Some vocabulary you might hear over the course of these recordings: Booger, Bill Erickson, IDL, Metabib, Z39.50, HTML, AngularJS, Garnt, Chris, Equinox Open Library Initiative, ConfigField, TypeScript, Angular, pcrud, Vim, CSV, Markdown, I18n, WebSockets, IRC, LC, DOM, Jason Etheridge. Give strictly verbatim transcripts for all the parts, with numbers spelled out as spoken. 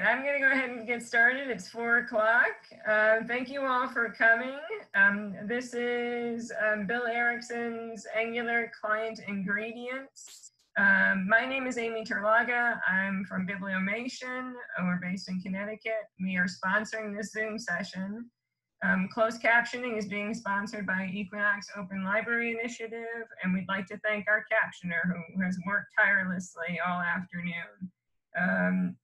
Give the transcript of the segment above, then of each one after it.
right, I'm going to go ahead and get started. It's four o'clock. Uh, thank you all for coming. Um, this is um, Bill Erickson's Angular Client Ingredients. Um, my name is Amy Terlaga. I'm from Bibliomation. We're based in Connecticut. We are sponsoring this Zoom session. Um, closed captioning is being sponsored by Equinox Open Library Initiative, and we'd like to thank our captioner who has worked tirelessly all afternoon. Um,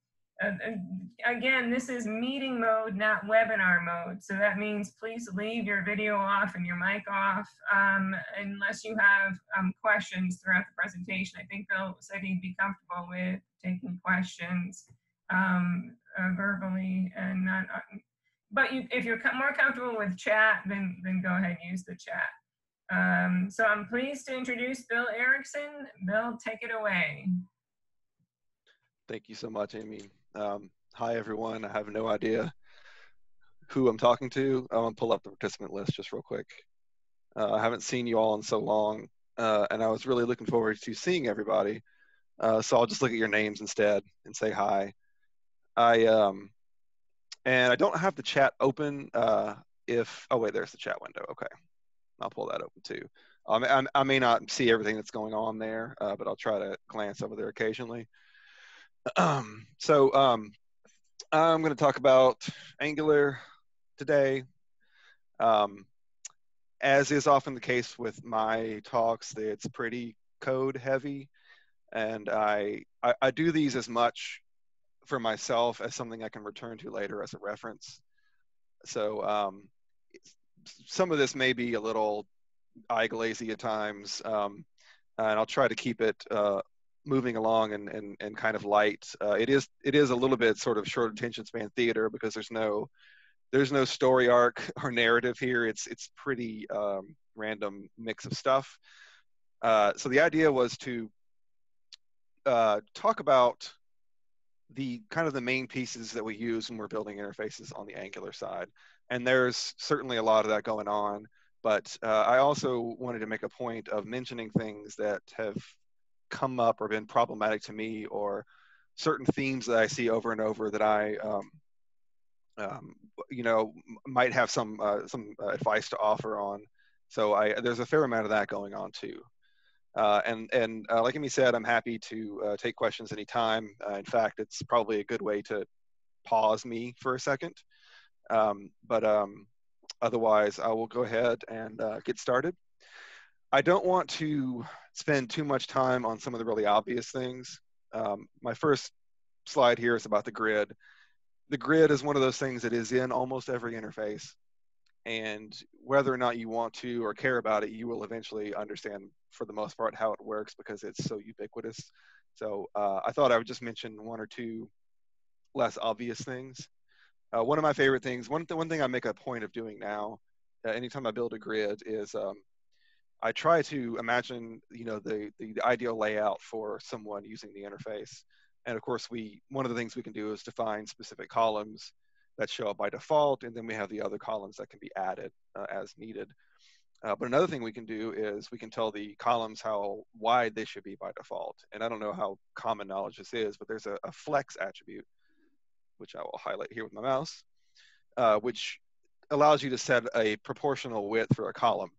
again, this is meeting mode, not webinar mode, so that means please leave your video off and your mic off um, unless you have um, questions throughout the presentation. I think Bill said he'd be comfortable with taking questions um, uh, verbally and not. Uh, But you, if you're more comfortable with chat, then, then go ahead and use the chat. Um, so I'm pleased to introduce Bill Erickson. Bill, take it away. Thank you so much, Amy. Um, hi, everyone. I have no idea who I'm talking to. I'm going to pull up the participant list just real quick. Uh, I haven't seen you all in so long, uh, and I was really looking forward to seeing everybody. Uh, so I'll just look at your names instead and say hi. I... Um, And I don't have the chat open uh, if, oh wait, there's the chat window, okay. I'll pull that open too. Um, I, I may not see everything that's going on there, uh, but I'll try to glance over there occasionally. Um, so um, I'm gonna talk about Angular today. Um, as is often the case with my talks, it's pretty code heavy. And I, I, I do these as much for myself as something I can return to later as a reference. So um, some of this may be a little eye glazy at times, um, and I'll try to keep it uh, moving along and, and, and kind of light. Uh, it is it is a little bit sort of short attention span theater because there's no there's no story arc or narrative here. It's it's pretty um, random mix of stuff. Uh, so the idea was to uh, talk about the kind of the main pieces that we use when we're building interfaces on the Angular side. And there's certainly a lot of that going on, but uh, I also wanted to make a point of mentioning things that have come up or been problematic to me, or certain themes that I see over and over that I, um, um, you know, might have some, uh, some uh, advice to offer on. So I, there's a fair amount of that going on too. Uh, and and uh, like Amy said, I'm happy to uh, take questions anytime. Uh, in fact, it's probably a good way to pause me for a second. Um, but um, otherwise, I will go ahead and uh, get started. I don't want to spend too much time on some of the really obvious things. Um, my first slide here is about the grid. The grid is one of those things that is in almost every interface. And whether or not you want to or care about it, you will eventually understand for the most part how it works because it's so ubiquitous. So uh, I thought I would just mention one or two less obvious things. Uh, one of my favorite things, one, th one thing I make a point of doing now, uh, anytime I build a grid is um, I try to imagine, you know, the, the, the ideal layout for someone using the interface. And of course, we one of the things we can do is define specific columns that show up by default, and then we have the other columns that can be added uh, as needed. Uh, but another thing we can do is we can tell the columns how wide they should be by default. And I don't know how common knowledge this is, but there's a, a flex attribute, which I will highlight here with my mouse, uh, which allows you to set a proportional width for a column.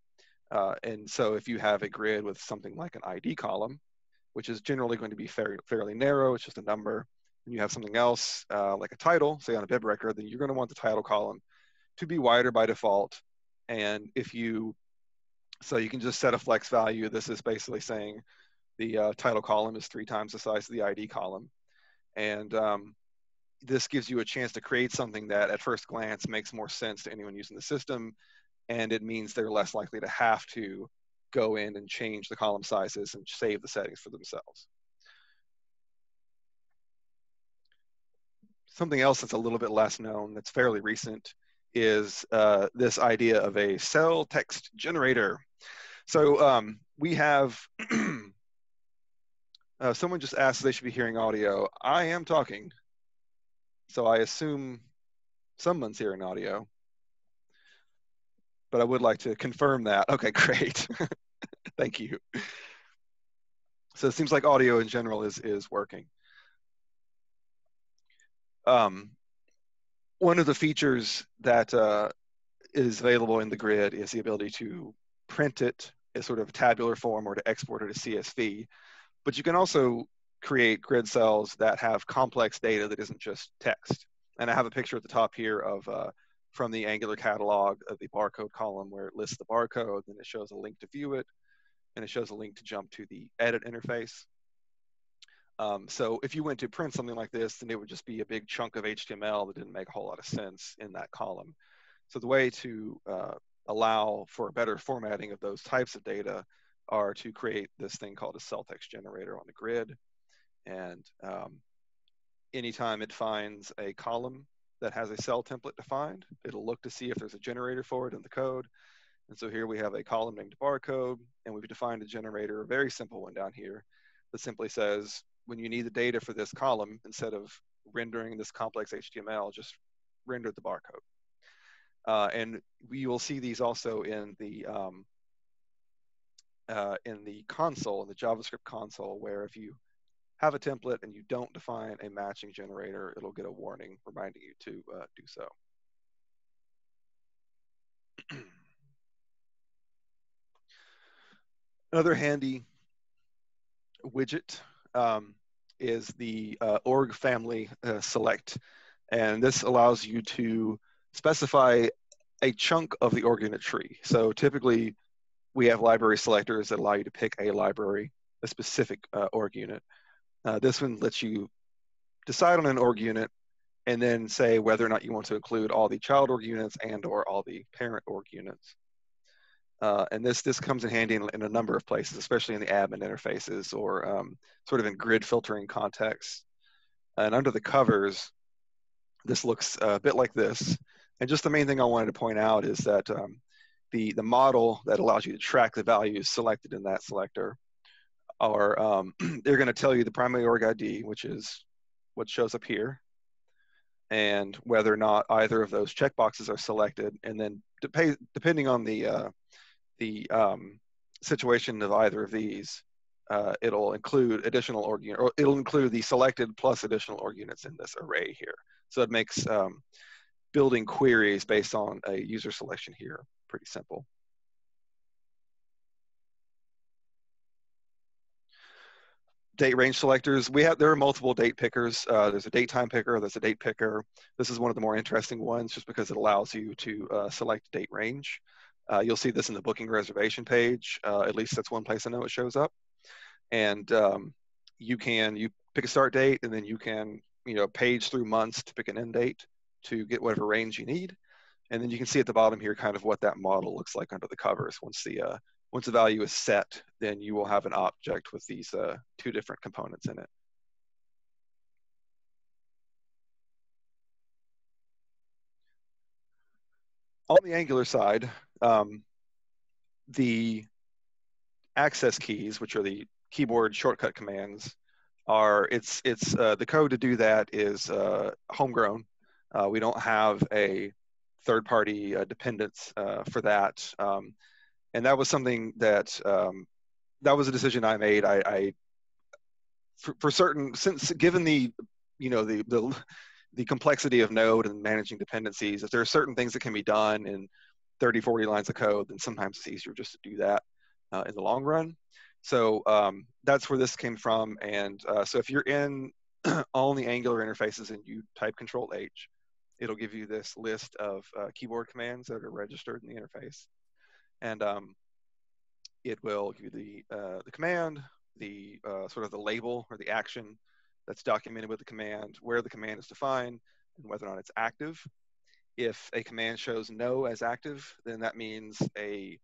Uh, and so if you have a grid with something like an I D column, which is generally going to be fairly, fairly narrow, it's just a number, and you have something else uh, like a title, say on a bib record, then you're going to want the title column to be wider by default. And if you, so you can just set a flex value. This is basically saying the uh, title column is three times the size of the I D column. And um, this gives you a chance to create something that at first glance makes more sense to anyone using the system. And it means they're less likely to have to go in and change the column sizes and save the settings for themselves. Something else that's a little bit less known, that's fairly recent, is uh, this idea of a cell text generator. So um, we have, uh, someone just asked if they should be hearing audio. I am talking, so I assume someone's hearing audio, but I would like to confirm that. Okay, great, thank you. So it seems like audio in general is, is working. Um, one of the features that uh, is available in the grid is the ability to print it as sort of tabular form or to export it as C S V. But you can also create grid cells that have complex data that isn't just text. And I have a picture at the top here of uh, from the Angular catalog of the barcode column where it lists the barcode, and it shows a link to view it, and it shows a link to jump to the edit interface. Um, so if you went to print something like this, then it would just be a big chunk of H T M L that didn't make a whole lot of sense in that column. So the way to uh, allow for better formatting of those types of data are to create this thing called a cell text generator on the grid. And um, anytime it finds a column that has a cell template defined, it'll look to see if there's a generator for it in the code. And so here we have a column named barcode, and we've defined a generator, a very simple one down here, that simply says, when you need the data for this column, instead of rendering this complex H T M L, just render the barcode. Uh, and we will see these also in the um, uh, in the console, in the JavaScript console, where if you have a template and you don't define a matching generator, it'll get a warning reminding you to uh, do so. Another handy widget um, is the uh, org family uh, select. And this allows you to specify a chunk of the org unit tree. So typically we have library selectors that allow you to pick a library, a specific uh, org unit. Uh, this one lets you decide on an org unit and then say whether or not you want to include all the child org units and or all the parent org units. Uh, and this, this comes in handy in, in a number of places, especially in the admin interfaces or um, sort of in grid filtering contexts. And under the covers, this looks a bit like this. And just the main thing I wanted to point out is that um, the, the model that allows you to track the values selected in that selector are, um, they're going to tell you the primary org I D, which is what shows up here, and whether or not either of those checkboxes are selected. And then dep depending on the, uh, the um, situation of either of these, uh, it'll include additional org unit, or it'll include the selected plus additional org units in this array here. So it makes um, building queries based on a user selection here pretty simple. Date range selectors, we have, there are multiple date pickers. Uh, there's a date time picker, there's a date picker. This is one of the more interesting ones just because it allows you to uh, select date range. Uh, you'll see this in the booking reservation page. Uh, at least that's one place I know it shows up. And um, you can, you pick a start date, and then you can, you know, page through months to pick an end date to get whatever range you need. And then you can see at the bottom here kind of what that model looks like under the covers. Once the uh, Once the value is set, then you will have an object with these uh, two different components in it. On the Angular side, um, the access keys, which are the keyboard shortcut commands, are it's it's uh, the code to do that is uh, homegrown. Uh, we don't have a third-party uh, dependence uh, for that. Um, And that was something that, um, that was a decision I made. I, I for, for certain, since given the, you know, the, the, the complexity of Node and managing dependencies, if there are certain things that can be done in thirty, forty lines of code, then sometimes it's easier just to do that uh, in the long run. So um, that's where this came from. And uh, so if you're in all the Angular interfaces and you type Control H, it'll give you this list of uh, keyboard commands that are registered in the interface. And um, it will give you the, uh, the command, the uh, sort of the label or the action that's documented with the command, where the command is defined, and whether or not it's active. If a command shows no as active, then that means a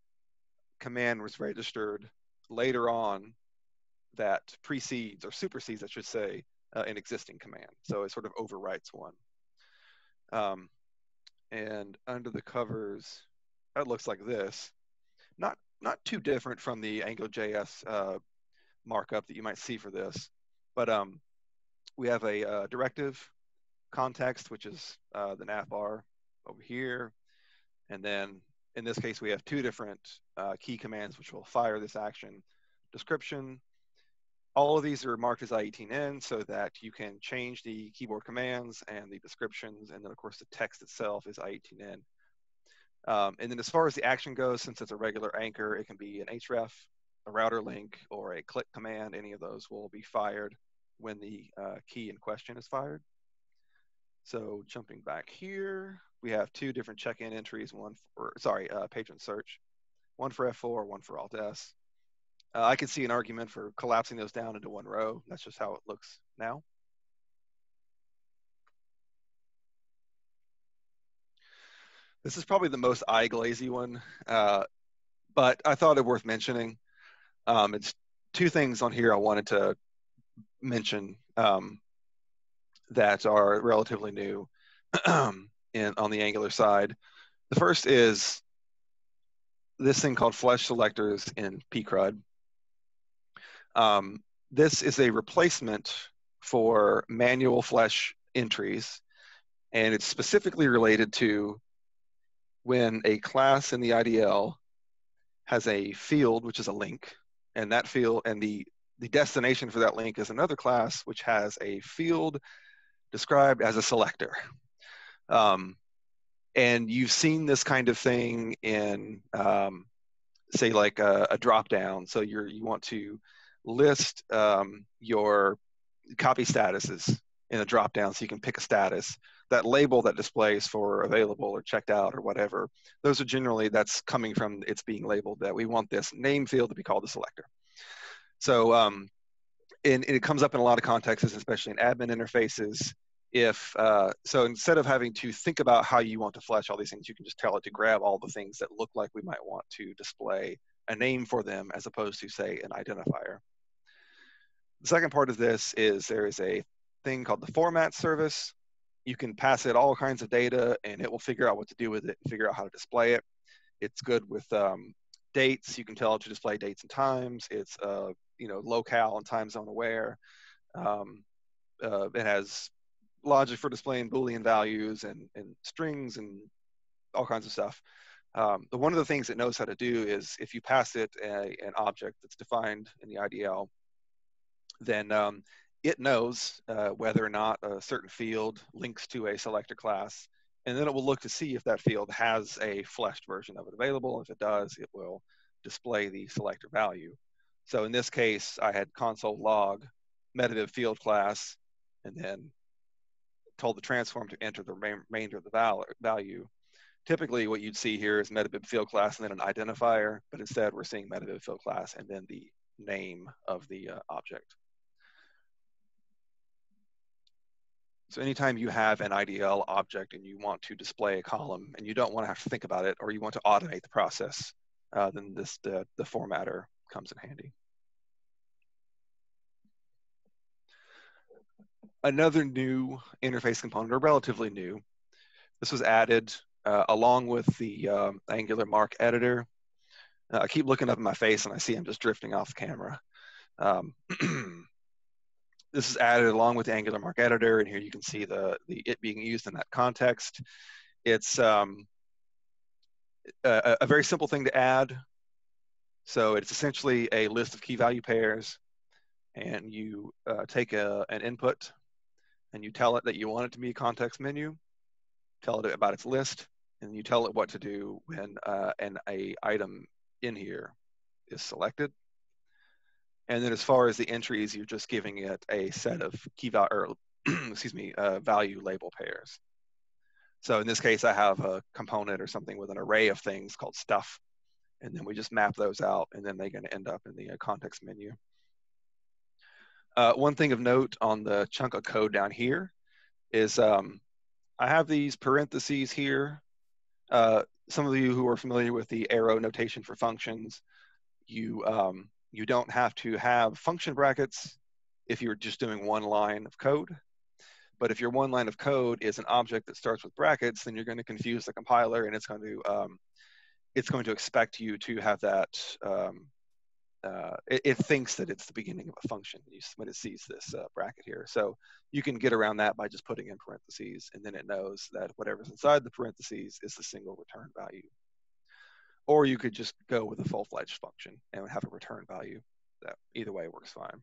command was registered later on that precedes or supersedes, I should say, uh, an existing command. So it sort of overwrites one. Um, and under the covers, that looks like this. Not, not too different from the AngularJS uh, markup that you might see for this, but um, we have a uh, directive context, which is uh, the nav bar over here. And then in this case, we have two different uh, key commands, which will fire this action: description All of these are marked as I eighteen N so that you can change the keyboard commands and the descriptions, and then of course the text itself is I eighteen N. Um, and then as far as the action goes, since it's a regular anchor, it can be an href, a router link, or a click command. Any of those will be fired when the uh, key in question is fired. So jumping back here, we have two different check-in entries, one for, sorry, uh, patron search, one for F four, one for Alt S. Uh, I could see an argument for collapsing those down into one row. That's just how it looks now. This is probably the most eye-glazy one, uh, but I thought it worth mentioning. Um, it's two things on here I wanted to mention um, that are relatively new in, on the Angular side. The first is this thing called flesh selectors in pcrud. Um, this is a replacement for manual flesh entries, and it's specifically related to when a class in the I D L has a field, which is a link, and that field and the, the destination for that link is another class, which has a field described as a selector. Um, and you've seen this kind of thing in, um, say, like a, a drop-down. So you're, you want to list um, your copy statuses in a drop-down so you can pick a status. That label that displays for available or checked out or whatever, those are generally, that's coming from it's being labeled that we want this name field to be called the selector. So um, and, and it comes up in a lot of contexts, especially in admin interfaces. If uh, so instead of having to think about how you want to flesh all these things, you can just tell it to grab all the things that look like we might want to display a name for them as opposed to, say, an identifier. The second part of this is there is a thing called the format service. You can pass it all kinds of data and it will figure out what to do with it and figure out how to display it. It's good with um, dates. You can tell it to display dates and times. It's uh, you know, locale and time zone aware. Um, uh, it has logic for displaying Boolean values and, and strings and all kinds of stuff. Um, but one of the things it knows how to do is if you pass it a, an object that's defined in the I D L, then um, it knows uh, whether or not a certain field links to a selector class, and then it will look to see if that field has a fleshed version of it available. If it does, it will display the selector value. So in this case, I had console log Metabib field class, and then told the transform to enter the remainder of the val value. Typically, what you'd see here is Metabib field class and then an identifier, but instead we're seeing Metabib field class and then the name of the uh, object. So anytime you have an I D L object and you want to display a column and you don't want to have to think about it or you want to automate the process, uh, then this the, the formatter comes in handy. Another new interface component, or relatively new, this was added uh, along with the um, Angular Mark Editor. Uh, I keep looking up in my face and I see I'm just drifting off camera. Um, This is added along with the Angular Mark Editor, and here you can see the, the it being used in that context. It's um, a, a very simple thing to add. So it's essentially a list of key value pairs, and you uh, take a, an input, and you tell it that you want it to be a context menu, tell it about its list, and you tell it what to do when uh, an a item in here is selected. And then as far as the entries, you're just giving it a set of key value, or excuse me, uh, value label pairs. So in this case, I have a component or something with an array of things called stuff. And then we just map those out, and then they're gonna end up in the uh, context menu. Uh, one thing of note on the chunk of code down here is um, I have these parentheses here. Uh, some of you who are familiar with the arrow notation for functions, you, um, You don't have to have function brackets if you're just doing one line of code. But if your one line of code is an object that starts with brackets, then you're going to confuse the compiler, and it's going to um, it's going to expect you to have that. Um, uh, it, it thinks that it's the beginning of a function when it sees this uh, bracket here. So you can get around that by just putting in parentheses, and then it knows that whatever's inside the parentheses is the single return value. Or you could just go with a full-fledged function and have a return value. That either way works fine.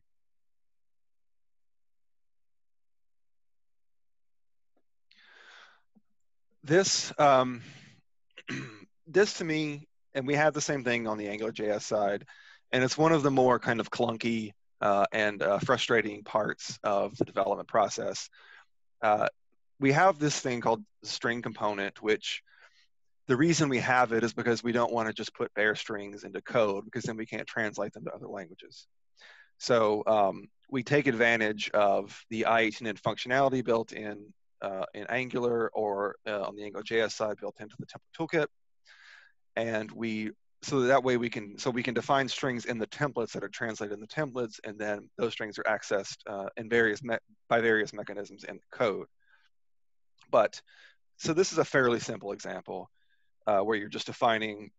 This, um, this to me, and we have the same thing on the AngularJS side, and it's one of the more kind of clunky uh, and uh, frustrating parts of the development process. Uh, we have this thing called the string component, which the reason we have it is because we don't want to just put bare strings into code, because then we can't translate them to other languages. So um, we take advantage of the I eighteen n functionality built in uh, in Angular, or uh, on the AngularJS side built into the template toolkit, and we so that way we can so we can define strings in the templates that are translated in the templates, and then those strings are accessed uh, in various me by various mechanisms in the code. But so this is a fairly simple example uh, where you're just defining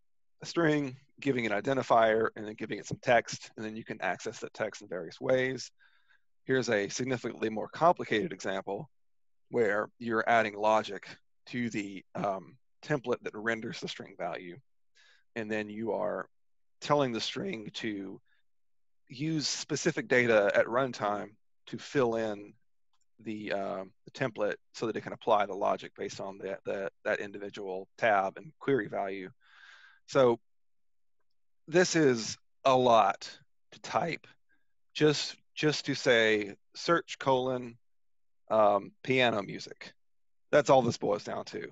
a string, giving an identifier, and then giving it some text, and then you can access that text in various ways. Here's a significantly more complicated example where you're adding logic to the um, template that renders the string value, and then you are telling the string to use specific data at runtime to fill in the, um, the template so that it can apply the logic based on that, that, that individual tab and query value. So this is a lot to type, just just to say search colon um, piano music. That's all this boils down to.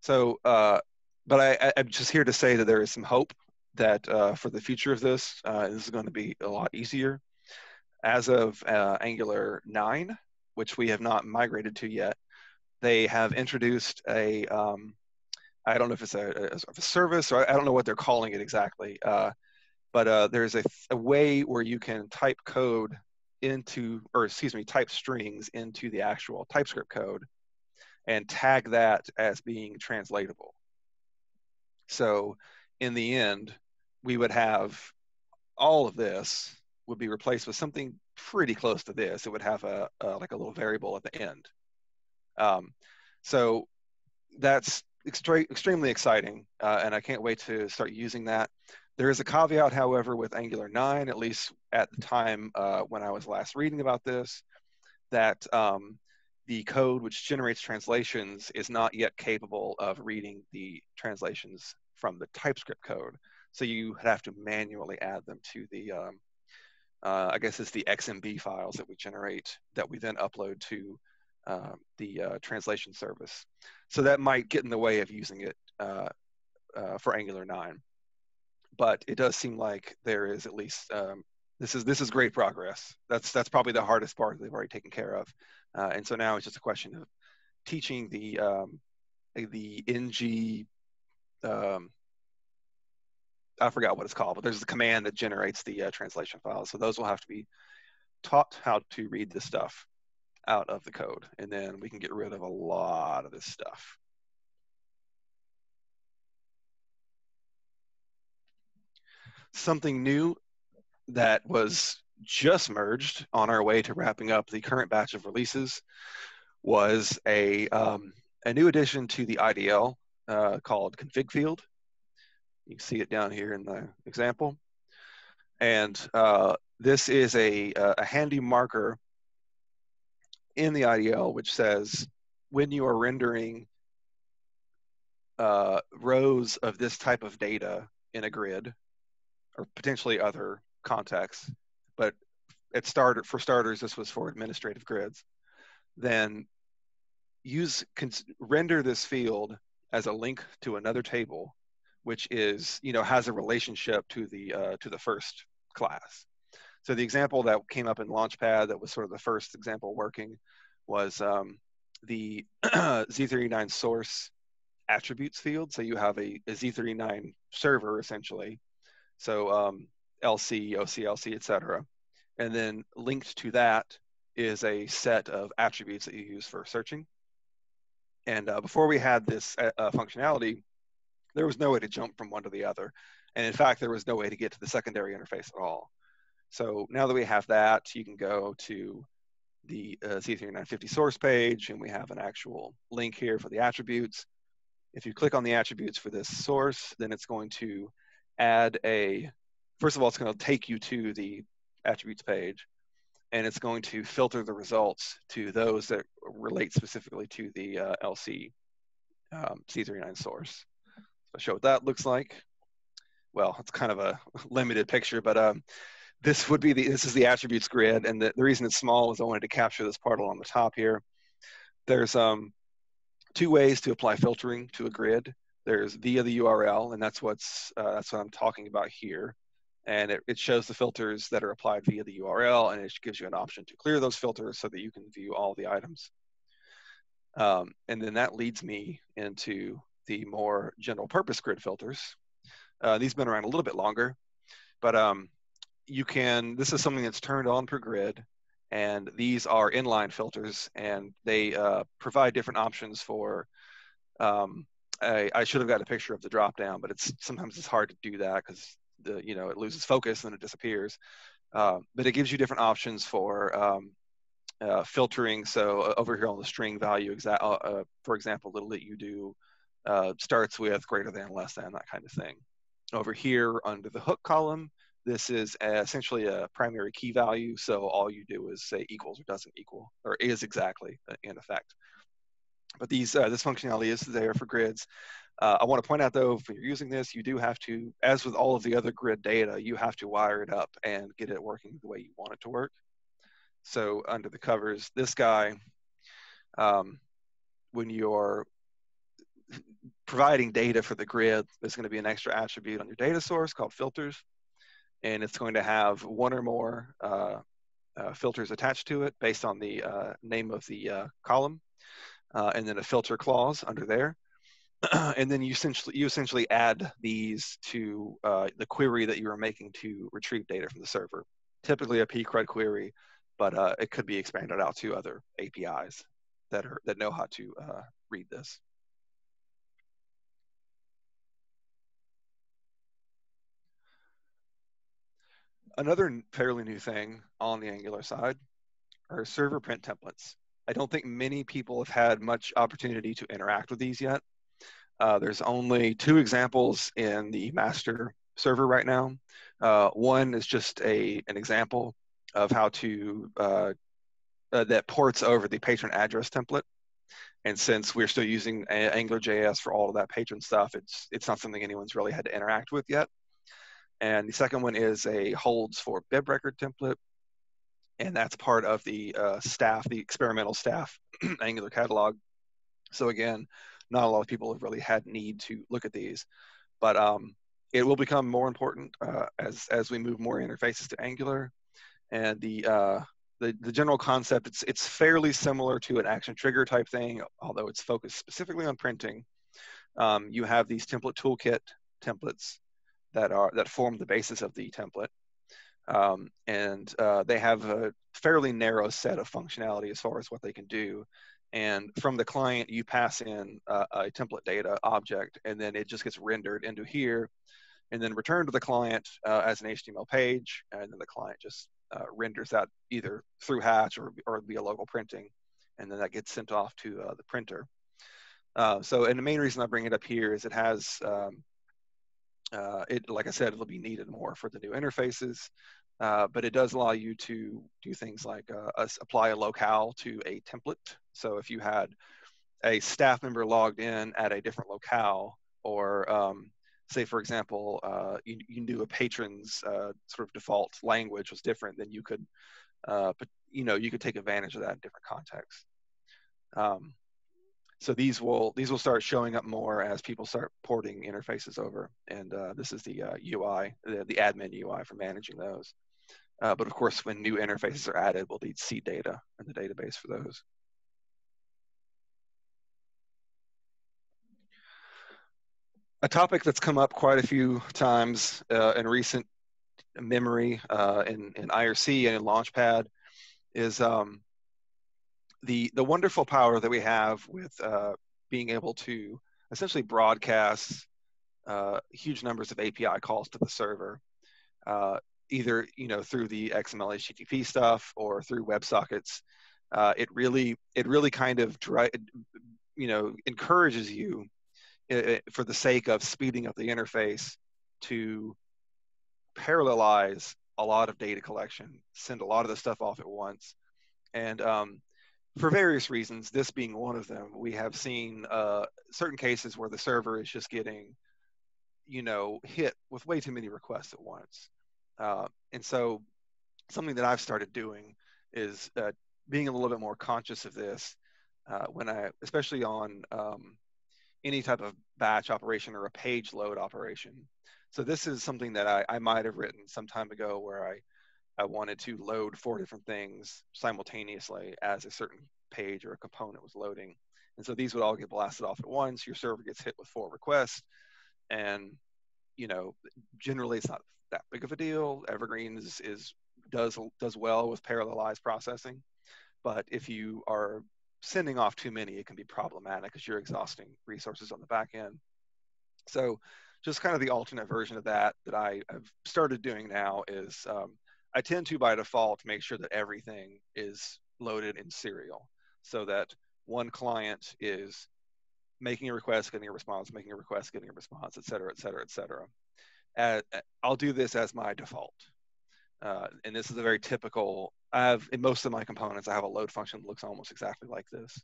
So, uh, but I, I'm just here to say that there is some hope that uh, for the future of this, uh, this is going to be a lot easier. As of uh, Angular nine, which we have not migrated to yet, they have introduced a um, I don't know if it's a, a, a service, or I don't know what they're calling it exactly, uh, but uh, there's a, a way where you can type code into, or excuse me, type strings into the actual TypeScript code and tag that as being translatable. So in the end, we would have all of this would be replaced with something pretty close to this. It would have a, a like a little variable at the end. Um, so that's extremely exciting, uh, and I can't wait to start using that. There is a caveat, however, with Angular nine, at least at the time uh, when I was last reading about this, that um, the code which generates translations is not yet capable of reading the translations from the TypeScript code. So you have to manually add them to the, um, uh, I guess it's the X M B files that we generate that we then upload to Uh, the uh, translation service. So that might get in the way of using it uh, uh, for Angular nine. But it does seem like there is at least, um, this is this is great progress. That's that's probably the hardest part they've already taken care of. Uh, and so now it's just a question of teaching the, um, the N G, um, I forgot what it's called, but there's a command that generates the uh, translation files. So those will have to be taught how to read this stuff out of the code, and then we can get rid of a lot of this stuff. Something new that was just merged on our way to wrapping up the current batch of releases was a, um, a new addition to the I D L uh, called ConfigField. You can see it down here in the example. And uh, this is a, a handy marker in the I D L, which says when you are rendering uh, rows of this type of data in a grid, or potentially other contexts, but at start, for starters, this was for administrative grids, then use render this field as a link to another table, which is you know has a relationship to the uh, to the first class. So the example that came up in Launchpad that was sort of the first example working was um, the Z thirty-nine source attributes field. So you have a, a Z thirty-nine server essentially. So um, L C, O C L C, et cetera. And then linked to that is a set of attributes that you use for searching. And uh, before we had this uh, functionality, there was no way to jump from one to the other. And in fact, there was no way to get to the secondary interface at all. So now that we have that, you can go to the uh, Z thirty-nine fifty source page, and we have an actual link here for the attributes. If you click on the attributes for this source, then it's going to add a, first of all, it's going to take you to the attributes page, and it's going to filter the results to those that relate specifically to the uh, L C um, C thirty-nine source. So I'll show what that looks like. Well, it's kind of a limited picture, but um, this would be the, this is the attributes grid. And the, the reason it's small is I wanted to capture this part along the top here. There's um, two ways to apply filtering to a grid. There's via the U R L, and that's what's uh, that's what I'm talking about here. And it, it shows the filters that are applied via the U R L, and it gives you an option to clear those filters so that you can view all the items. Um, and then that leads me into the more general purpose grid filters. Uh, these have been around a little bit longer, but um, you can, this is something that's turned on per grid, and these are inline filters, and they uh, provide different options for, um, I, I should have got a picture of the dropdown, but it's sometimes it's hard to do that because the, you know, it loses focus and it disappears. Uh, but it gives you different options for um, uh, filtering. So uh, over here on the string value, exa uh, uh, for example, little that you do uh, starts with greater than, less than, that kind of thing. Over here under the hook column, this is essentially a primary key value. So all you do is say equals or doesn't equal, or is exactly in effect. But these, uh, this functionality is there for grids. Uh, I want to point out though, if you're using this, you do have to, as with all of the other grid data, you have to wire it up and get it working the way you want it to work. So under the covers, this guy, um, when you're providing data for the grid, there's going to be an extra attribute on your data source called filters. And it's going to have one or more uh, uh, filters attached to it based on the uh, name of the uh, column. Uh, and then a filter clause under there. And then you essentially, you essentially add these to uh, the query that you are making to retrieve data from the server. Typically a pcrud query, but uh, it could be expanded out to other A P Is that are that know how to uh, read this. Another fairly new thing on the Angular side are server print templates. I don't think many people have had much opportunity to interact with these yet. Uh, there's only two examples in the master server right now. Uh, one is just a an example of how to, uh, uh, that ports over the patron address template. And since we're still using Angular J S for all of that patron stuff, it's, it's not something anyone's really had to interact with yet. And the second one is a holds for bib record template. And that's part of the uh, staff, the experimental staff Angular catalog. So again, not a lot of people have really had need to look at these, but um, it will become more important uh, as, as we move more interfaces to Angular. And the, uh, the, the general concept, it's, it's fairly similar to an action trigger type thing, although it's focused specifically on printing. Um, you have these template toolkit templates that, are, that form the basis of the template. Um, and uh, they have a fairly narrow set of functionality as far as what they can do. And from the client, you pass in uh, a template data object, and then it just gets rendered into here, and then returned to the client uh, as an H T M L page, and then the client just uh, renders that either through Hatch or, or via local printing, and then that gets sent off to uh, the printer. Uh, so, and the main reason I bring it up here is it has, um, Uh, it, like I said, it'll be needed more for the new interfaces, uh, but it does allow you to do things like uh, uh, apply a locale to a template. So if you had a staff member logged in at a different locale, or um, say, for example, uh, you, you knew a patron's uh, sort of default language was different, then you could, uh, but, you know, you could take advantage of that in different contexts. Um, So these will these will start showing up more as people start porting interfaces over, and uh, this is the uh, U I, the, the admin U I for managing those. Uh, but of course, when new interfaces are added, we'll need seed data in the database for those. A topic that's come up quite a few times uh, in recent memory uh, in in I R C and in Launchpad is. Um, The, the wonderful power that we have with uh, being able to essentially broadcast uh, huge numbers of A P I calls to the server, uh, either you know through the X M L H T T P stuff or through WebSockets. Uh, it really it really kind of dry, you know encourages you uh, for the sake of speeding up the interface to parallelize a lot of data collection, send a lot of the stuff off at once, and um, for various reasons, this being one of them, we have seen uh, certain cases where the server is just getting, you know, hit with way too many requests at once. Uh, and so something that I've started doing is uh, being a little bit more conscious of this uh, when I, especially on um, any type of batch operation or a page load operation. So this is something that I, I might have written some time ago where I, I wanted to load four different things simultaneously as a certain page or a component was loading. And so these would all get blasted off at once. Your server gets hit with four requests. And, you know, generally it's not that big of a deal. Evergreen is, is does does well with parallelized processing. But if you are sending off too many, it can be problematic because you're exhausting resources on the back end. So just kind of the alternate version of that that I, I've started doing now is um, I tend to, by default, make sure that everything is loaded in serial so that one client is making a request, getting a response, making a request, getting a response, et cetera, et cetera, et cetera. Uh, I'll do this as my default. Uh, and this is a very typical, I have, in most of my components, I have a load function that looks almost exactly like this.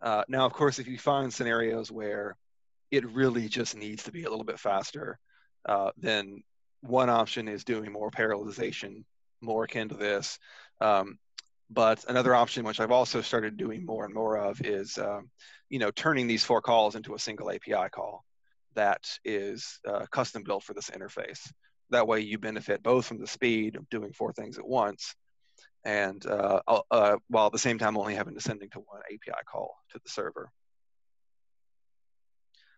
Uh, now, of course, if you find scenarios where it really just needs to be a little bit faster, uh, then one option is doing more parallelization, more akin to this. Um, But another option, which I've also started doing more and more of, is um, you know, turning these four calls into a single A P I call that is uh, custom built for this interface. That way you benefit both from the speed of doing four things at once and uh, uh, while at the same time only having to sending to one A P I call to the server.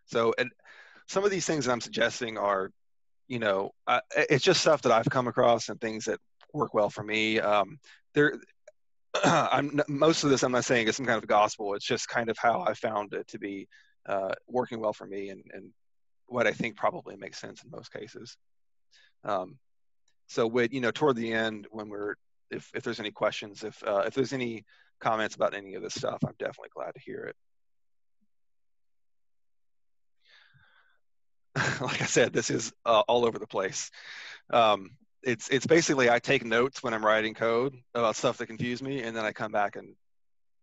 So and some of these things that I'm suggesting are, you know, uh, it's just stuff that I've come across and things that work well for me. Um, there, I'm, most of this I'm not saying is some kind of gospel. It's just kind of how I found it to be uh, working well for me and, and what I think probably makes sense in most cases. Um, so with, you know, toward the end when we're, if, if there's any questions, if, uh, if there's any comments about any of this stuff, I'm definitely glad to hear it. Like I said, this is uh, all over the place. Um, It's it's basically I take notes when I'm writing code about stuff that confused me, and then I come back and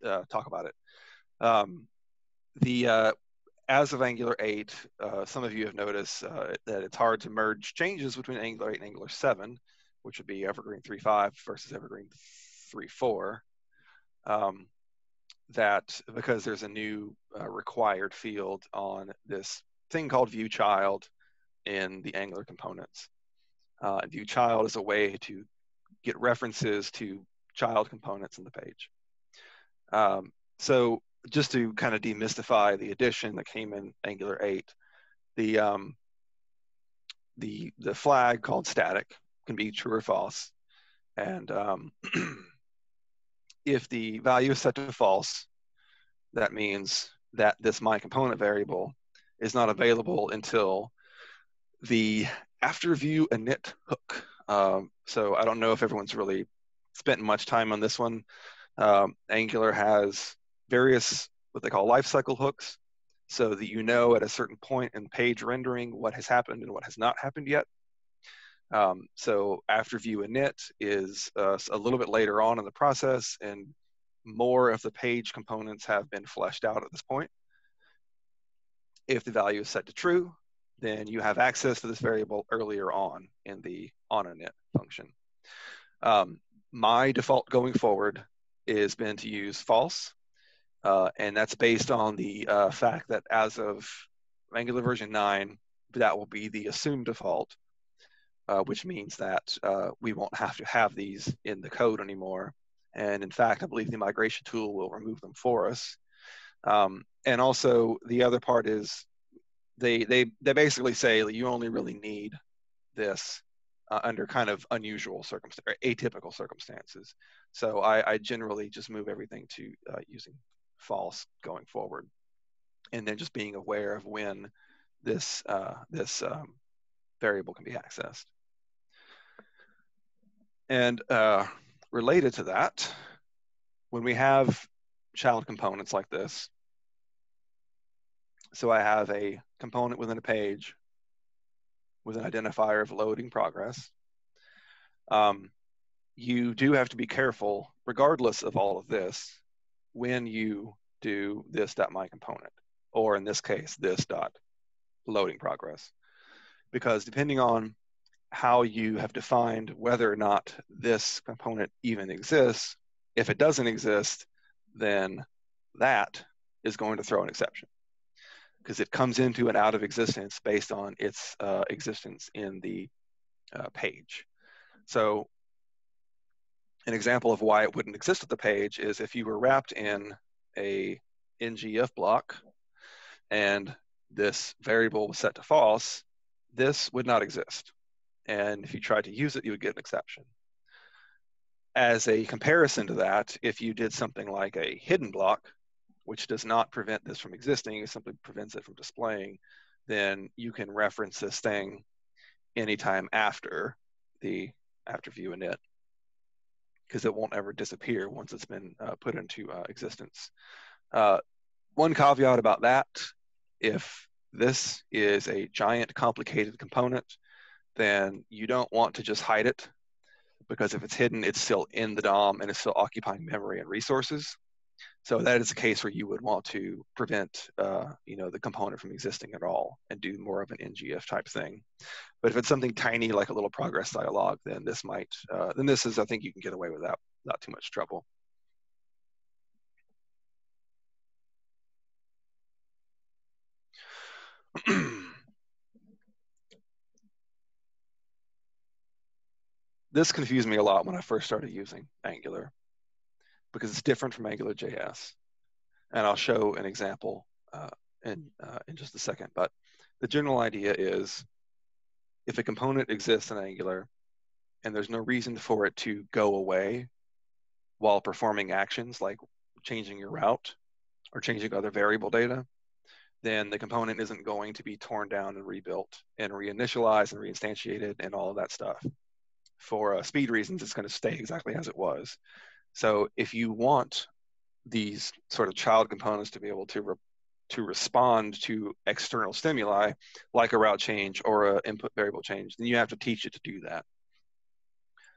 uh, talk about it. Um, the uh, as of Angular eight, uh, some of you have noticed uh, that it's hard to merge changes between Angular eight and Angular seven, which would be Evergreen three point five versus Evergreen three point four. Um, that because there's a new uh, required field on this thing called view child in the Angular components. Uh, view child is a way to get references to child components in the page. Um, so just to kind of demystify the addition that came in Angular eight, the, um, the, the flag called static can be true or false. And um, if the value is set to false, that means that this my component variable is not available until the after view init hook. Um, so I don't know if everyone's really spent much time on this one. Um, Angular has various what they call lifecycle hooks so that you know at a certain point in page rendering what has happened and what has not happened yet. Um, so after view init is uh, a little bit later on in the process and more of the page components have been fleshed out at this point. If the value is set to true, then you have access to this variable earlier on in the onInit function. Um, my default going forward is been to use false, uh, and that's based on the uh, fact that as of Angular version nine, that will be the assumed default, uh, which means that uh, we won't have to have these in the code anymore. And in fact, I believe the migration tool will remove them for us. Um, and also the other part is They, they, they basically say that you only really need this uh, under kind of unusual circumstances, atypical circumstances. So I, I generally just move everything to uh, using false going forward. And then just being aware of when this, uh, this um, variable can be accessed. And uh, related to that, when we have child components like this, so I have a component within a page with an identifier of loading progress. Um, you do have to be careful, regardless of all of this, when you do this.myComponent, or in this case, this.loadingProgress. Because depending on how you have defined whether or not this component even exists, if it doesn't exist, then that is going to throw an exception, because it comes into and out of existence based on its uh, existence in the uh, page. So an example of why it wouldn't exist at the page is if you were wrapped in a N G F block and this variable was set to false, this would not exist. And if you tried to use it, you would get an exception. As a comparison to that, if you did something like a hidden block, which does not prevent this from existing, it simply prevents it from displaying, then you can reference this thing anytime after the after view init, because it won't ever disappear once it's been uh, put into uh, existence. Uh, one caveat about that, if this is a giant complicated component, then you don't want to just hide it, because if it's hidden, it's still in the D O M and it's still occupying memory and resources. So that is a case where you would want to prevent uh, you know, the component from existing at all and do more of an N G F type thing. But if it's something tiny like a little progress dialog, then this might, uh, then this is, I think you can get away with that without too much trouble. This confused me a lot when I first started using Angular, because it's different from AngularJS. And I'll show an example uh, in, uh, in just a second, but the general idea is if a component exists in Angular and there's no reason for it to go away while performing actions like changing your route or changing other variable data, then the component isn't going to be torn down and rebuilt and reinitialized and reinstantiated and all of that stuff. For uh, speed reasons, it's going to stay exactly as it was. So if you want these sort of child components to be able to, re to respond to external stimuli, like a route change or an input variable change, then you have to teach it to do that.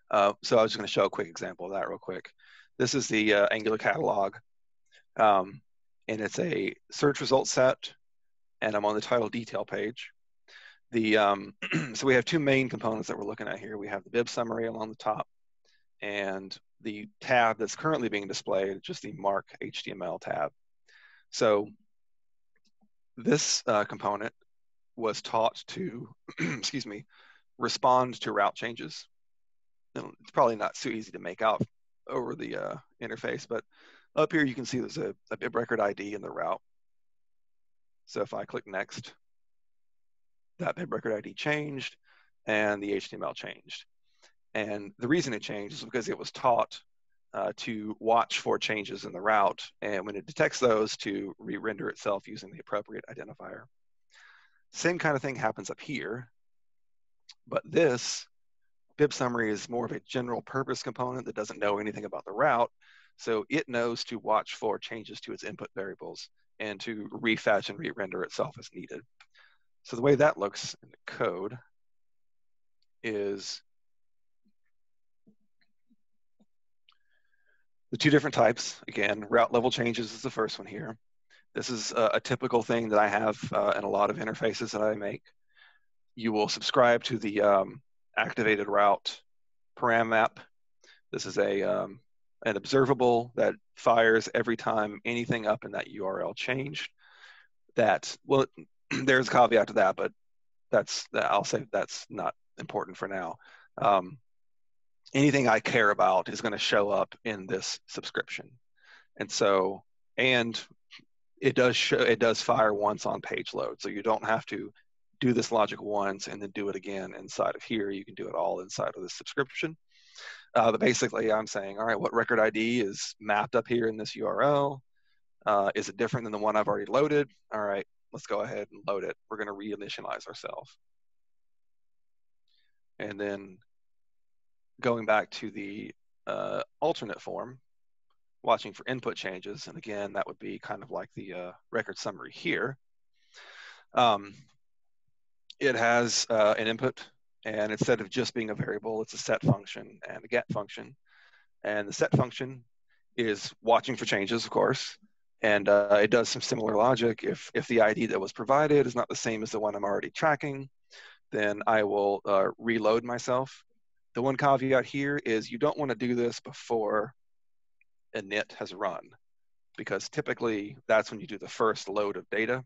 Uh, so I was just going to show a quick example of that real quick. This is the uh, Angular catalog, um, and it's a search result set, and I'm on the title detail page. The, um, so we have two main components that we're looking at here. We have the bib summary along the top, and the tab that's currently being displayed, just the mark H T M L tab. So this uh, component was taught to, excuse me, respond to route changes. It's probably not so easy to make out over the uh, interface, but up here you can see there's a, a bib record I D in the route. So if I click next, that bib record I D changed and the H T M L changed. And the reason it changed is because it was taught uh, to watch for changes in the route, and when it detects those, to re-render itself using the appropriate identifier. Same kind of thing happens up here, but this bib summary is more of a general purpose component that doesn't know anything about the route, so it knows to watch for changes to its input variables and to refetch and re-render itself as needed. So the way that looks in the code is the two different types. Again, route level changes is the first one here. This is a, a typical thing that I have uh, in a lot of interfaces that I make. You will subscribe to the um, activated route param map. This is a, um, an observable that fires every time anything up in that U R L changed. That, well, there's a caveat to that, but that's, I'll say that's not important for now. Um, Anything I care about is going to show up in this subscription, and so and it does show it does fire once on page load, so you don't have to do this logic once and then do it again inside of here. You can do it all inside of this subscription. Uh, but basically, I'm saying, all right, what record I D is mapped up here in this U R L? Uh, is it different than the one I've already loaded? All right, let's go ahead and load it. We're going to reinitialize ourselves, and then, going back to the uh, alternate form, watching for input changes. And again, that would be kind of like the uh, record summary here. Um, it has uh, an input, and instead of just being a variable, it's a set function and a get function. And the set function is watching for changes, of course, and uh, it does some similar logic. If, if the I D that was provided is not the same as the one I'm already tracking, then I will uh, reload myself. The one caveat here is you don't want to do this before init has run, because typically that's when you do the first load of data.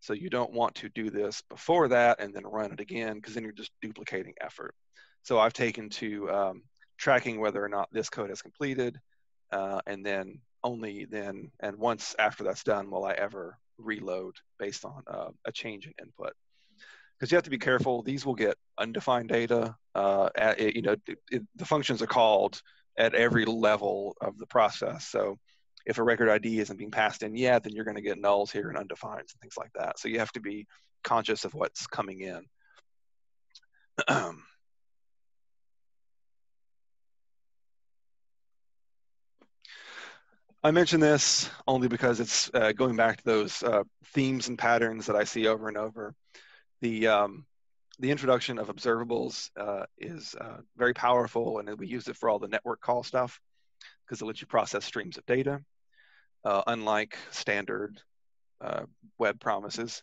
So you don't want to do this before that and then run it again, because then you're just duplicating effort. So I've taken to um, tracking whether or not this code is completed, uh, and then only then, and once after that's done, will I ever reload based on uh, a change in input. Because you have to be careful, these will get undefined data. Uh, at, you know, it, it, the functions are called at every level of the process. So if a record I D isn't being passed in yet, then you're going to get nulls here and undefines and things like that. So you have to be conscious of what's coming in. I mention this only because it's uh, going back to those uh, themes and patterns that I see over and over. The, um, the introduction of observables uh, is uh, very powerful, and we use it for all the network call stuff because it lets you process streams of data, uh, unlike standard uh, web promises,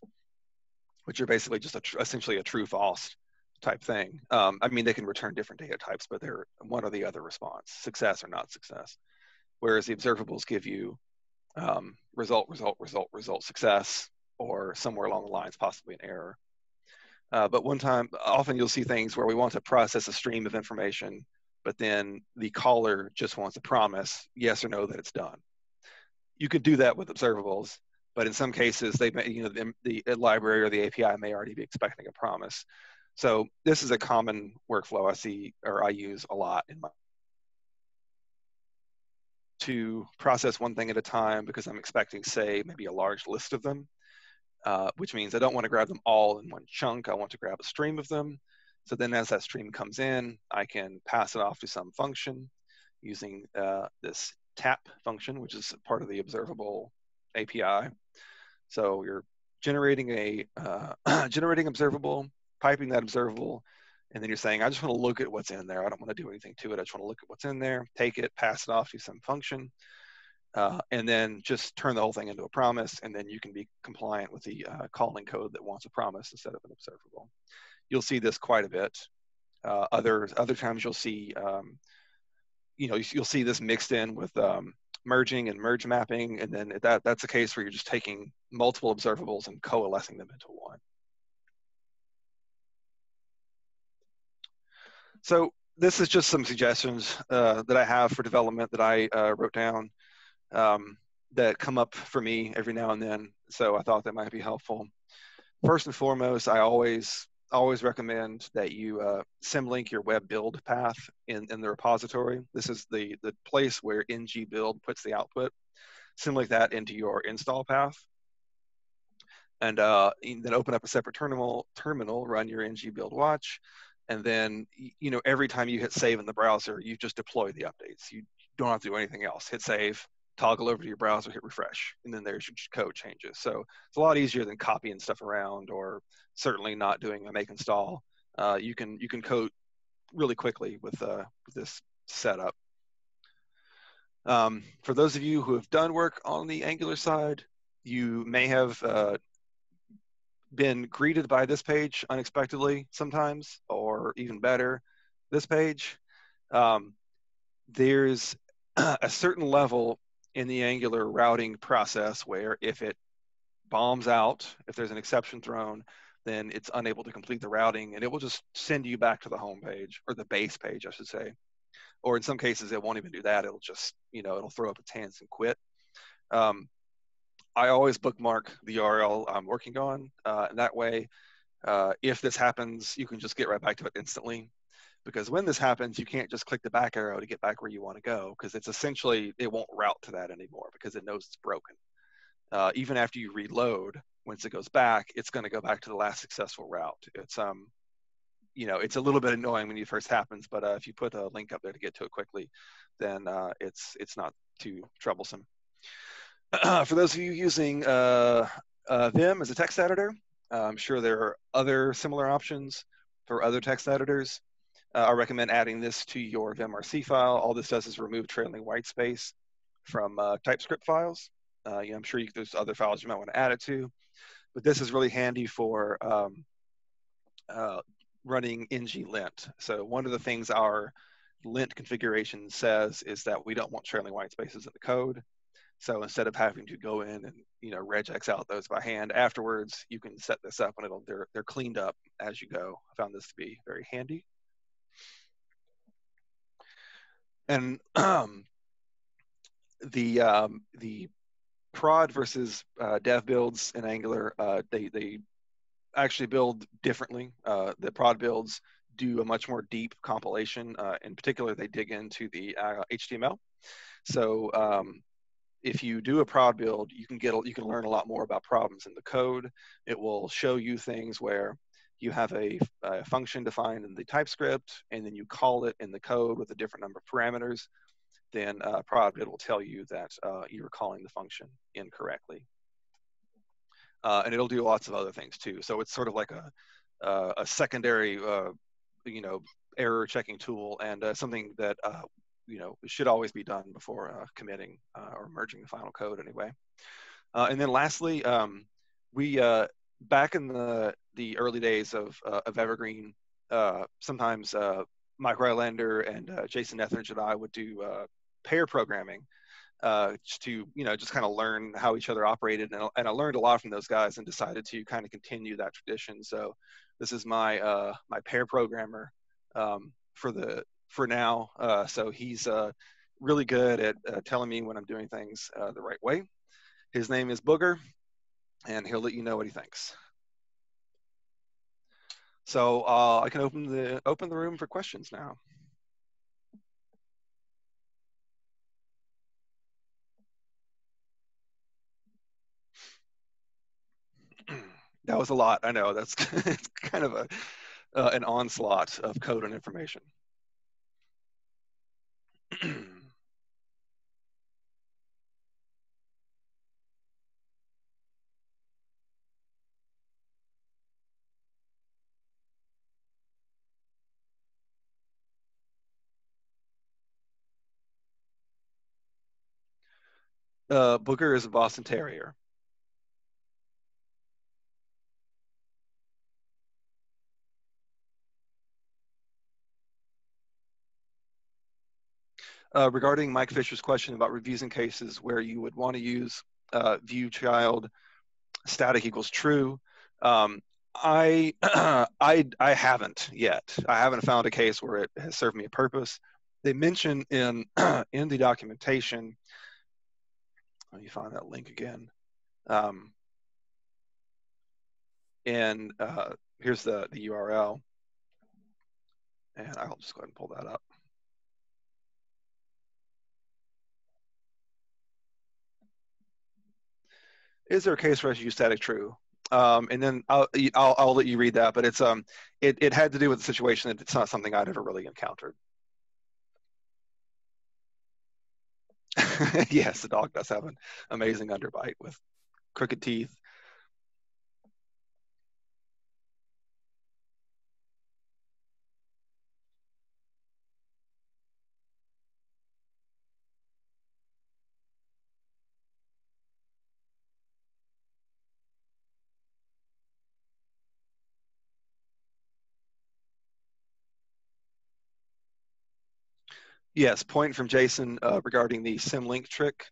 which are basically just a tr essentially a true-false type thing. Um, I mean, they can return different data types, but they're one or the other response, success or not success, whereas the observables give you um, result, result, result, result, success, or somewhere along the lines, possibly an error. Uh, but one time, often you'll see things where we want to process a stream of information, but then the caller just wants a promise, yes or no, that it's done. You could do that with observables, but in some cases, they may, you know, the, the library or the A P I may already be expecting a promise. So this is a common workflow I see, or I use a lot in my, to process one thing at a time because I'm expecting, say, maybe a large list of them. Uh, which means I don't want to grab them all in one chunk. I want to grab a stream of them. So then as that stream comes in, I can pass it off to some function using uh, this tap function, which is part of the observable A P I. So you're generating a uh, generating observable, piping that observable, and then you're saying, I just want to look at what's in there. I don't want to do anything to it. I just want to look at what's in there, take it, pass it off to some function. Uh, and then just turn the whole thing into a promise, and then you can be compliant with the uh, calling code that wants a promise instead of an observable. You'll see this quite a bit. Uh, other other times you'll see, um, you know, you'll see this mixed in with um, merging and merge mapping, and then that that's a case where you're just taking multiple observables and coalescing them into one. So this is just some suggestions uh, that I have for development that I uh, wrote down. Um, that come up for me every now and then, so I thought that might be helpful. First and foremost, I always always recommend that you uh, symlink your web build path in, in the repository. This is the, the place where ng build puts the output. Symlink that into your install path, and uh, then open up a separate terminal, terminal, run your ng build watch, and then you know every time you hit save in the browser, you just deploy the updates. You don't have to do anything else. Hit save, toggle over to your browser, hit refresh, and then there's your code changes. So it's a lot easier than copying stuff around, or certainly not doing a make install. Uh, you can you can code really quickly with, uh, with this setup. Um, for those of you who have done work on the Angular side, you may have uh, been greeted by this page unexpectedly sometimes, or even better, this page. Um, there's a certain level in the Angular routing process where if it bombs out, if there's an exception thrown, then it's unable to complete the routing, and it will just send you back to the home page, or the base page, I should say. Or in some cases, it won't even do that. It'll just, you know, it'll throw up its hands and quit. Um, I always bookmark the U R L I'm working on, uh, and that way, uh, if this happens, you can just get right back to it instantly. Because when this happens, you can't just click the back arrow to get back where you want to go, because it's essentially, it won't route to that anymore because it knows it's broken. Uh, even after you reload, once it goes back, it's going to go back to the last successful route. It's, um, you know, it's a little bit annoying when it first happens, but uh, if you put a link up there to get to it quickly, then uh, it's, it's not too troublesome. For those of you using uh, uh, Vim as a text editor, uh, I'm sure there are other similar options for other text editors. Uh, I recommend adding this to your vimrc file. All this does is remove trailing white space from uh, TypeScript files. Uh, you know, I'm sure you, there's other files you might want to add it to, but this is really handy for um, uh, running ng-lint. So one of the things our lint configuration says is that we don't want trailing white spaces in the code. So instead of having to go in and, you know, regex out those by hand afterwards, you can set this up and it'll, they're, they're cleaned up as you go. I found this to be very handy. And um, the, um, the prod versus uh, dev builds in Angular, uh, they, they actually build differently. Uh, the prod builds do a much more deep compilation. Uh, in particular, they dig into the uh, H T M L. So, um, if you do a prod build, you can get you can learn a lot more about problems in the code. It will show you things where you have a, a function defined in the TypeScript, and then you call it in the code with a different number of parameters. Then uh, prod build will tell you that uh, you're calling the function incorrectly, uh, and it'll do lots of other things too. So it's sort of like a uh, a secondary uh, you know error checking tool, and uh, something that uh, you know, it should always be done before uh, committing uh, or merging the final code anyway. Uh, and then lastly, um, we, uh, back in the, the early days of, uh, of Evergreen, uh, sometimes uh, Mike Rylander and uh, Jason Etheridge and I would do uh, pair programming uh, to, you know, just kind of learn how each other operated. And, and I learned a lot from those guys and decided to kind of continue that tradition. So this is my, uh, my pair programmer um, for the, for now. Uh, so he's uh, really good at uh, telling me when I'm doing things uh, the right way. His name is Booger, and he'll let you know what he thinks. So uh, I can open the, open the room for questions now. That was a lot, I know. That's it's kind of a, uh, an onslaught of code and information. uh, Booger is a Boston Terrier. Uh, regarding Mike Fisher's question about reviews in cases where you would want to use uh, view child static equals true, um, I, I, I haven't yet. I haven't found a case where it has served me a purpose. They mention in, in the documentation, let me find that link again. Um, and uh, here's the, the U R L. And I'll just go ahead and pull that up. Is there a case where I should use static true? Um, and then I'll, I'll, I'll let you read that, but it's um, it, it had to do with the situation that it's not something I'd ever really encountered. Yes, the dog does have an amazing underbite with crooked teeth. Yes, point from Jason uh, regarding the symlink trick.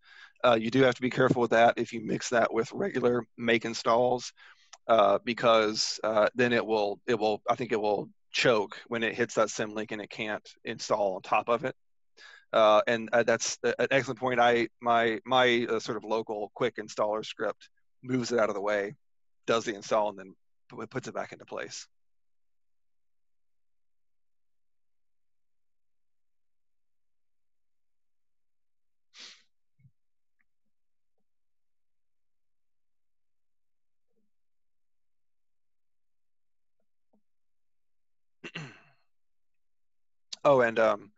Uh, you do have to be careful with that if you mix that with regular make installs, uh, because uh, then it will, it will, I think it will choke when it hits that symlink and it can't install on top of it. Uh, and uh, that's an excellent point. I, my my uh, sort of local quick installer script moves it out of the way, does the install, and then puts it back into place. Oh, and um,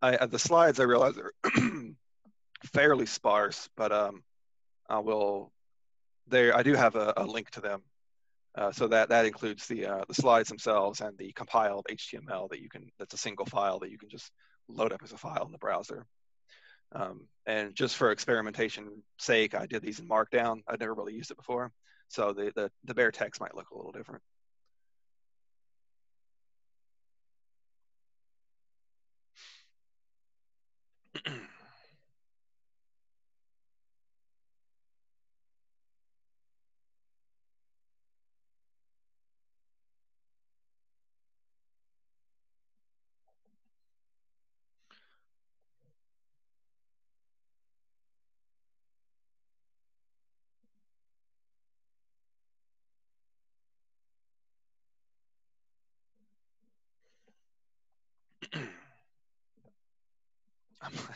I, uh, the slides I realize are fairly sparse, but um, I will. There, I do have a, a link to them, uh, so that that includes the uh, the slides themselves and the compiled H T M L that you can. That's a single file that you can just load up as a file in the browser. Um, and just for experimentation sake, I did these in Markdown. I'd never really used it before. So the, the, the bare text might look a little different.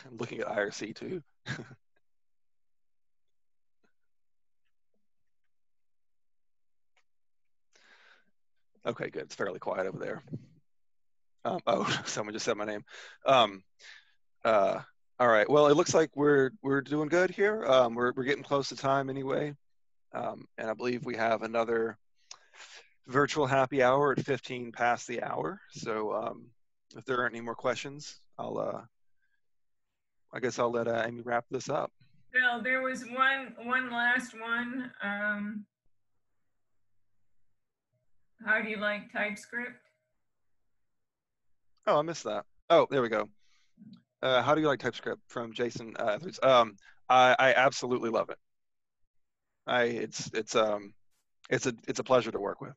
I'm looking at I R C too. Okay, good. It's fairly quiet over there. Um, oh, someone just said my name. Um, uh, all right. Well, it looks like we're we're doing good here. Um, we're we're getting close to time anyway, um, and I believe we have another virtual happy hour at fifteen past the hour. So um, if there aren't any more questions, I'll. Uh, I guess I'll let uh, Amy wrap this up. Well, there was one one last one. Um, how do you like TypeScript? Oh, I missed that. Oh, there we go. Uh, how do you like TypeScript from Jason uh, Etheridge? Um, I, I absolutely love it. I it's it's um it's a it's a pleasure to work with.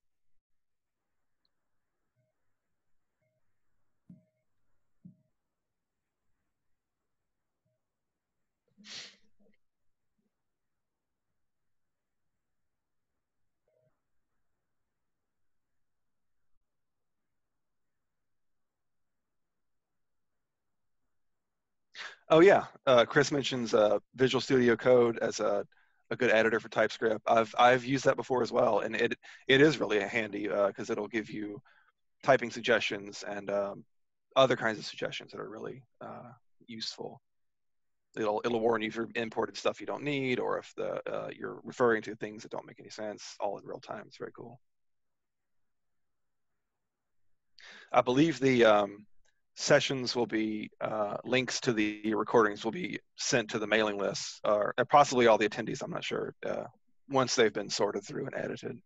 Oh yeah, uh, Chris mentions uh, Visual Studio Code as a, a good editor for TypeScript. I've I've used that before as well, and it it is really handy because uh, it'll give you typing suggestions and um, other kinds of suggestions that are really uh, useful. It'll it'll warn you if you've imported stuff you don't need, or if the uh, you're referring to things that don't make any sense, all in real time. It's very cool. I believe the um, sessions will be, uh, links to the recordings will be sent to the mailing list, or possibly all the attendees, I'm not sure, uh, once they've been sorted through and edited.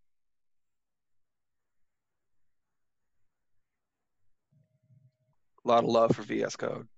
A lot of love for V S Code.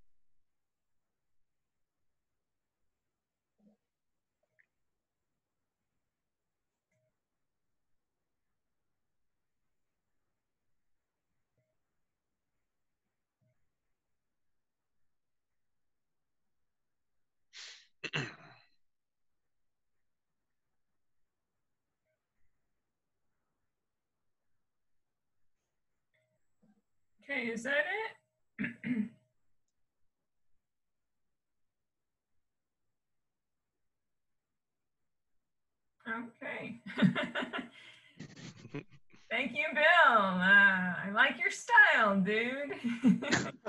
Okay, is that it? Okay. Thank you, Bill. Uh, I like your style, dude.